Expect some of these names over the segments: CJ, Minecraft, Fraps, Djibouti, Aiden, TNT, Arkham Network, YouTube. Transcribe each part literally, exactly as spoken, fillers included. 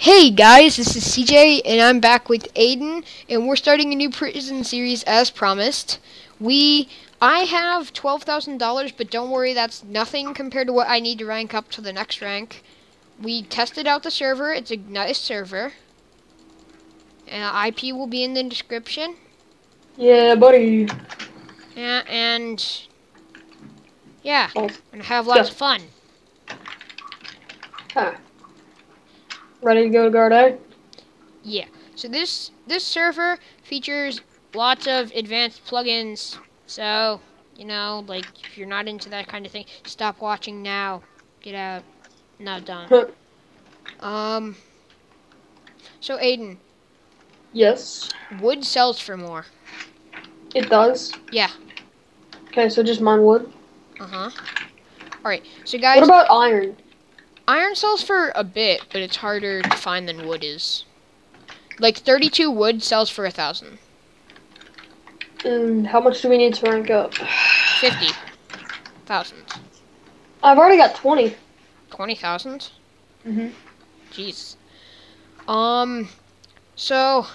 Hey guys, this is C J, and I'm back with Aiden, and we're starting a new prison series as promised. We, I have twelve thousand dollars, but don't worry, that's nothing compared to what I need to rank up to the next rank. We tested out the server, it's a nice server. Uh, I P will be in the description. Yeah, buddy. Yeah, and, yeah, I'm gonna have lots of fun. Huh. Ready to go to guard A? Yeah. So this this server features lots of advanced plugins. So, you know, like, if you're not into that kind of thing, stop watching now. Get out. No, don't. um. So, Aiden. Yes? Wood sells for more. It does? Yeah. Okay, so just mine wood? Uh-huh. Alright, so guys... What about iron? Iron sells for a bit, but it's harder to find than wood is. Like, thirty-two wood sells for a thousand. And how much do we need to rank up? Fifty thousand. I've already got twenty. Twenty thousand? Mm-hmm. Jeez. Um, so...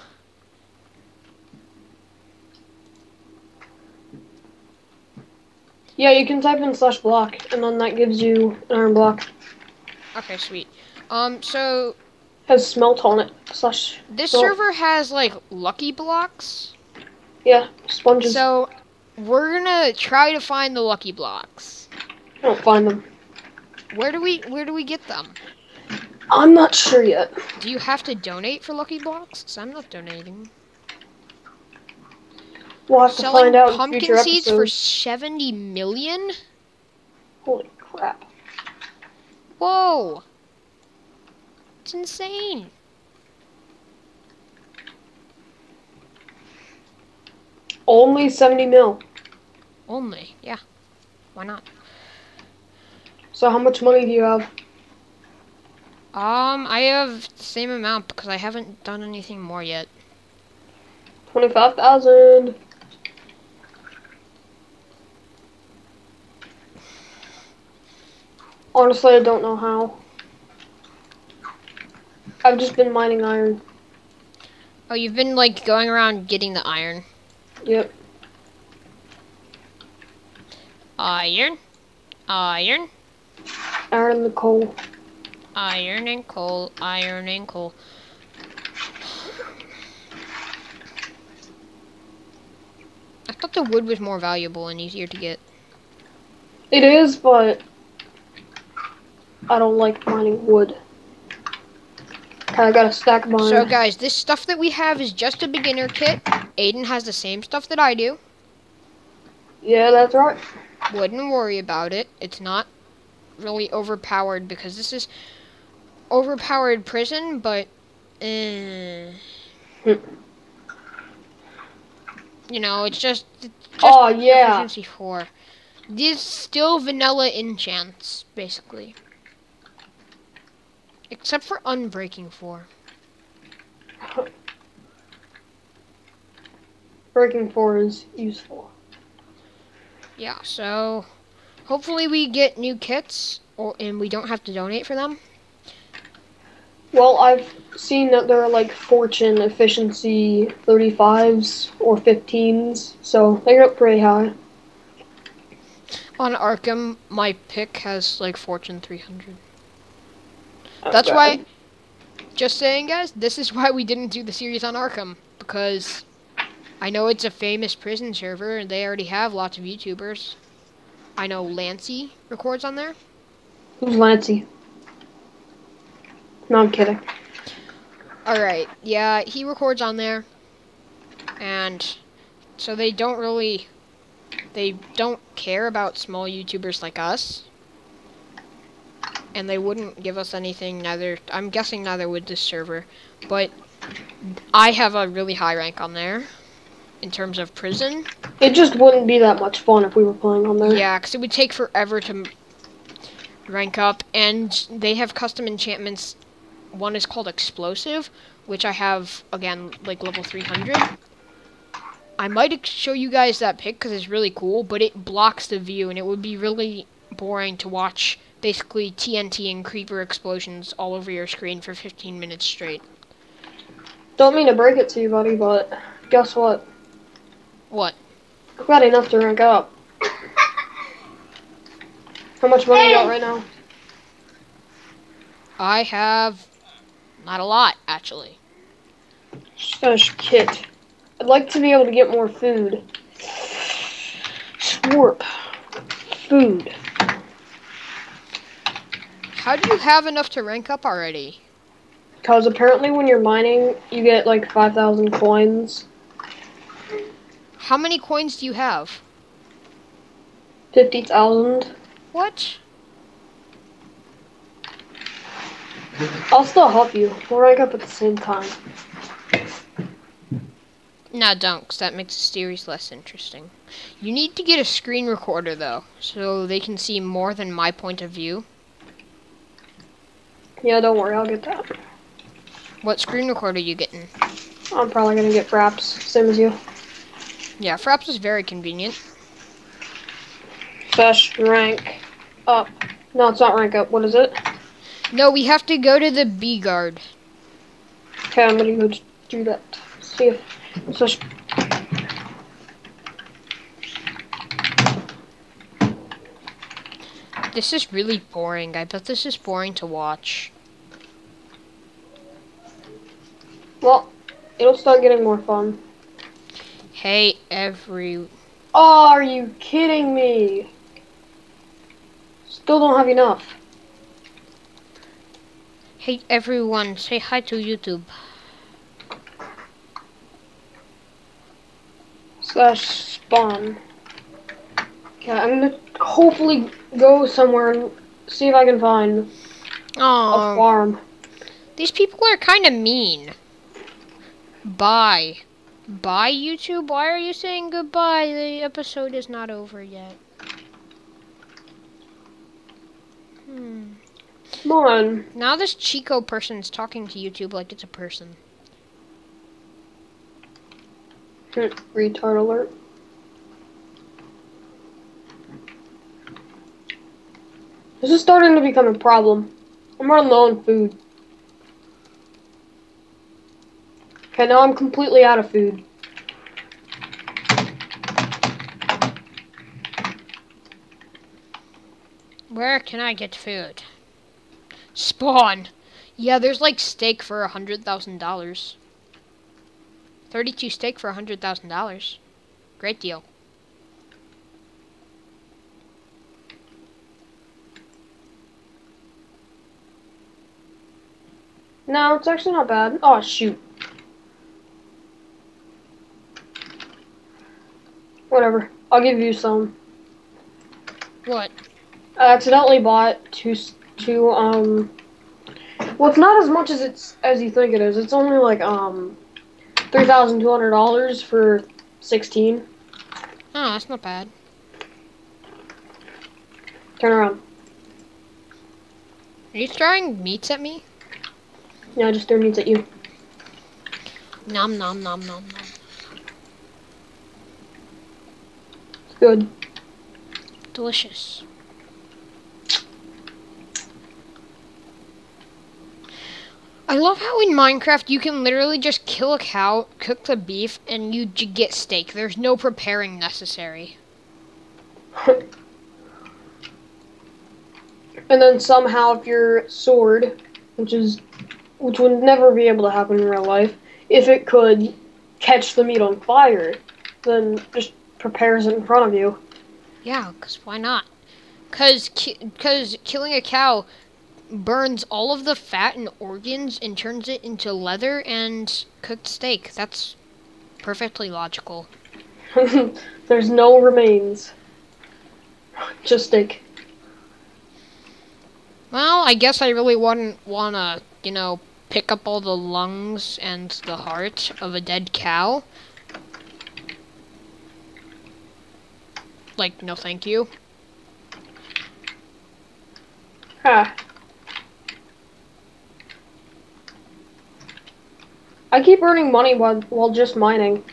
Yeah, you can type in slash block, and then that gives you an iron block. Okay, sweet. Um, so... Has smelt on it. Slash this salt. Server has, like, lucky blocks. Yeah, sponges. So, we're gonna try to find the lucky blocks. I don't find them. Where do we, where do we get them? I'm not sure yet. Do you have to donate for lucky blocks? Because I'm not donating. We'll have to Selling find out pumpkin in future seeds episodes. For seventy million? Holy crap. Whoa! It's insane. Only seventy mil. Only, yeah. Why not? So how much money do you have? Um, I have the same amount because I haven't done anything more yet. Twenty-five thousand. Honestly, I don't know how. I've just been mining iron. Oh, you've been, like, going around getting the iron. Yep. Iron. Iron. Iron and coal. Iron and coal. Iron and coal. I thought the wood was more valuable and easier to get. It is, but... I don't like mining wood. I got a stack of mine. So guys, this stuff that we have is just a beginner kit. Aiden has the same stuff that I do. Yeah, that's right. Wouldn't worry about it. It's not really overpowered because this is overpowered prison, but eh. Mm. You know, it's just, it's just oh yeah, efficiency four. This is still vanilla enchants, basically. Except for unbreaking four. Breaking four is useful. Yeah, so hopefully we get new kits, or and we don't have to donate for them. Well, I've seen that there are like fortune efficiency thirty-fives or fifteens, so they're up pretty high. On Arkham, my pick has like fortune three hundred. That's why, just saying guys, this is why we didn't do the series on Arkham, because I know it's a famous prison server, and they already have lots of YouTubers. I know Lancy records on there. Who's Lancy? No, I'm kidding. Alright, yeah, he records on there, and so they don't really, they don't care about small YouTubers like us. And they wouldn't give us anything, neither, I'm guessing neither would this server, but I have a really high rank on there, in terms of prison. It just wouldn't be that much fun if we were playing on there. Yeah, because it would take forever to rank up, and they have custom enchantments. One is called Explosive, which I have, again, like level three hundred. I might show you guys that pick, because it's really cool, but it blocks the view, and it would be really boring to watch basically T N T and creeper explosions all over your screen for fifteen minutes straight. Don't mean to break it to you, buddy, but guess what? What? I've got enough to rank up. How much money you got right now? I have not a lot, actually. Just finished kit. I'd like to be able to get more food. Swarp. Food. How do you have enough to rank up already? Because apparently when you're mining, you get like five thousand coins. How many coins do you have? fifty thousand. What? I'll still help you. We'll rank up at the same time. Nah, don't, because that makes the series less interesting. You need to get a screen recorder, though, so they can see more than my point of view. Yeah, don't worry, I'll get that. What screen recorder are you getting? I'm probably going to get Fraps, same as you. Yeah, Fraps is very convenient. Fish, rank up. No, it's not rank up. What is it? No, we have to go to the B guard. Okay, I'm going to go do that. See if... So this is really boring. I bet this is boring to watch. Well, it'll start getting more fun. Hey, every... Oh, are you kidding me? Still don't have enough. Hey, everyone, say hi to YouTube. Slash spawn. Okay, I'm gonna hopefully go somewhere and see if I can find Aww. a farm. These people are kind of mean. Bye. Bye, YouTube? Why are you saying goodbye? The episode is not over yet. Hmm. Come on. Now this Chico person's talking to YouTube like it's a person. Retard alert. This is starting to become a problem. I'm running low on food. Okay, now I'm completely out of food. Where can I get food? Spawn. Yeah, there's like steak for a hundred thousand dollars. Thirty-two steak for a hundred thousand dollars. Great deal. No, it's actually not bad. Oh shoot. Whatever. I'll give you some. What? I accidentally bought two, two, um... Well, it's not as much as it's as you think it is. It's only, like, um... three thousand two hundred dollars for sixteen. Oh, that's not bad. Turn around. Are you throwing meats at me? No, I just threw meats at you. Nom nom nom nom nom. Good. Delicious. I love how in Minecraft you can literally just kill a cow, cook the beef, and you j get steak. There's no preparing necessary. And then somehow if your sword, which is which would never be able to happen in real life, if it could catch the meat on fire, then just prepares it in front of you. Yeah, because why not? Because ki cause killing a cow burns all of the fat and organs and turns it into leather and cooked steak. That's perfectly logical. There's no remains. Just steak. Well, I guess I really wouldn't want to, you know, pick up all the lungs and the heart of a dead cow. Like, no thank you. Huh. I keep earning money while, while just mining.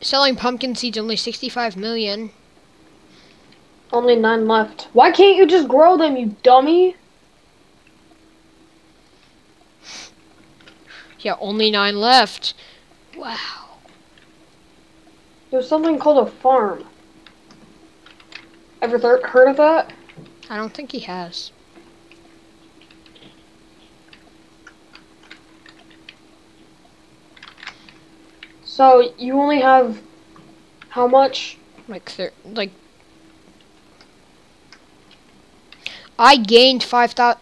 Selling pumpkin seeds only sixty-five million. Only nine left. Why can't you just grow them, you dummy? Yeah, only nine left. Wow. There's something called a farm. Ever heard of that? I don't think he has. So, you only have how much? Like, like I gained five thousand.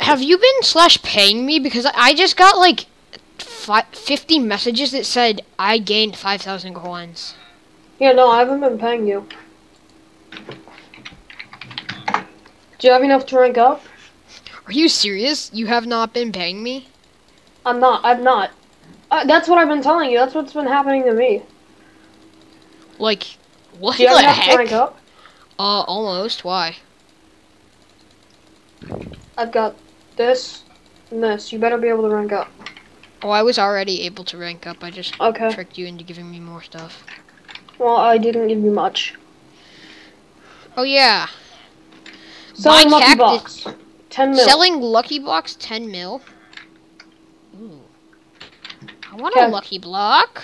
Have you been slash paying me? Because I just got like fifty messages that said I gained five thousand coins. Yeah, no, I haven't been paying you. Do you have enough to rank up? Are you serious? You have not been paying me? I'm not. I'm not. Uh, that's what I've been telling you. That's what's been happening to me. Like, what the heck? Do you have enough to rank up? Uh, almost. Why? I've got this and this. You better be able to rank up. Oh, I was already able to rank up. I just okay. tricked you into giving me more stuff. Well, I didn't give you much. Oh, yeah. Selling Lucky Box, ten mil. Selling Lucky Box, ten mil. Ooh. I want Kay. a Lucky Block.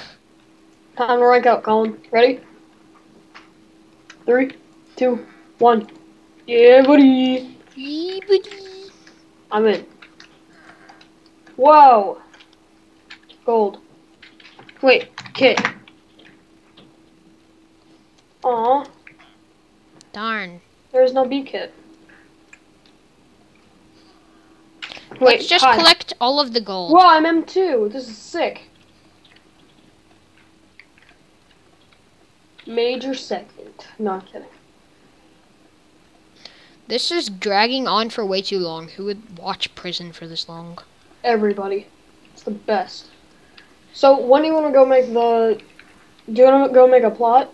Time to rank out, Colin. Ready? Three, two, one. Yeah, buddy. Yeah, buddy. I'm in. Whoa. Gold. Wait, kit. Aw. Darn. There's no B kit. Wait, Let's just hi. collect all of the gold. Whoa, I'm M two. This is sick. Major second. No, I'm kidding. This is dragging on for way too long. Who would watch prison for this long? Everybody. It's the best. So, when do you want to go make the... Do you want to go make a plot?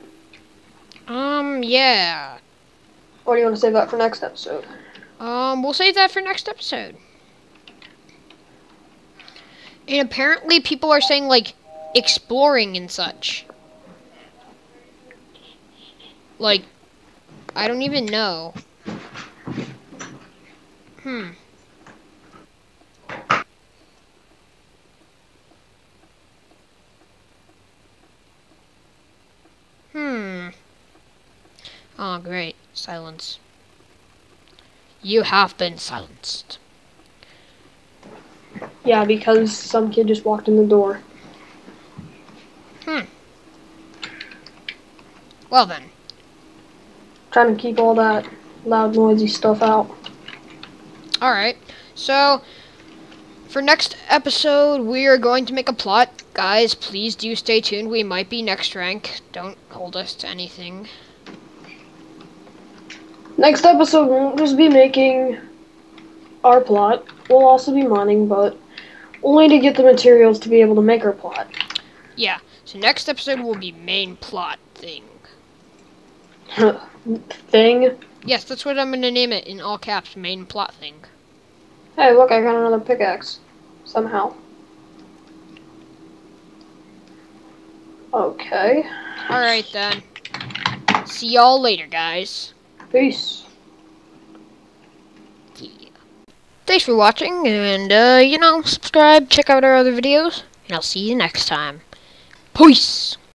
Um, yeah. Or do you want to save that for next episode? Um, we'll save that for next episode. And apparently people are saying, like, exploring and such. Like, I don't even know. Hmm. Hmm. Oh, great. Silence. You have been silenced. Yeah, because some kid just walked in the door. Hmm. Well then. Trying to keep all that loud, noisy stuff out. Alright. So, for next episode, we are going to make a plot. Guys, please do stay tuned. We might be next rank. Don't hold us to anything. Next episode, we'll just be making our plot. We'll also be mining, but only to get the materials to be able to make our plot. Yeah, so next episode will be main plot thing. Thing? Yes, that's what I'm going to name it in all caps, main plot thing. Hey, look, I got another pickaxe. Somehow. Okay. Alright then. See y'all later, guys. Peace. Thanks for watching, and, uh, you know, subscribe, check out our other videos, and I'll see you next time. Peace!